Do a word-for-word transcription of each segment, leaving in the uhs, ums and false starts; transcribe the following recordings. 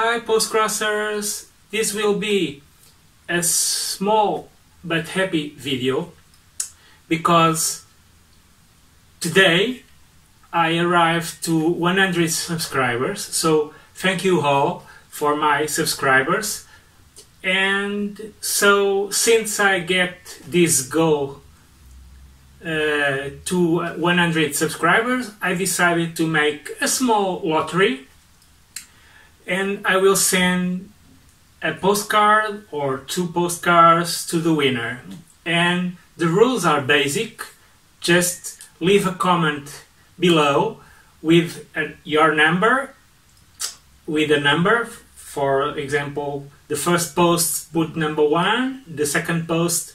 Hi Postcrossers! This will be a small but happy video because today I arrived to one hundred subscribers, so thank you all for my subscribers. And so since I get this goal uh, to one hundred subscribers, I decided to make a small lottery and I will send a postcard or two postcards to the winner. And the rules are basic. Just leave a comment below with a, your number, with a number. For example, the first post put number one, the second post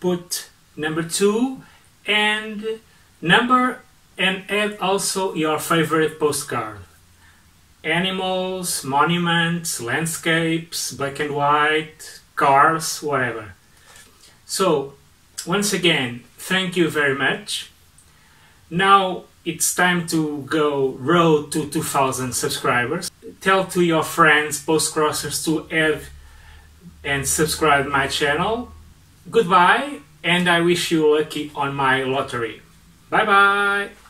put number two, and number, and add also your favorite postcard. Animals, monuments, landscapes, black and white, cars, whatever. So, once again, thank you very much. Now it's time to go road to two thousand subscribers. Tell to your friends, Postcrossers, to add and subscribe my channel. Goodbye, and I wish you lucky on my lottery. Bye bye!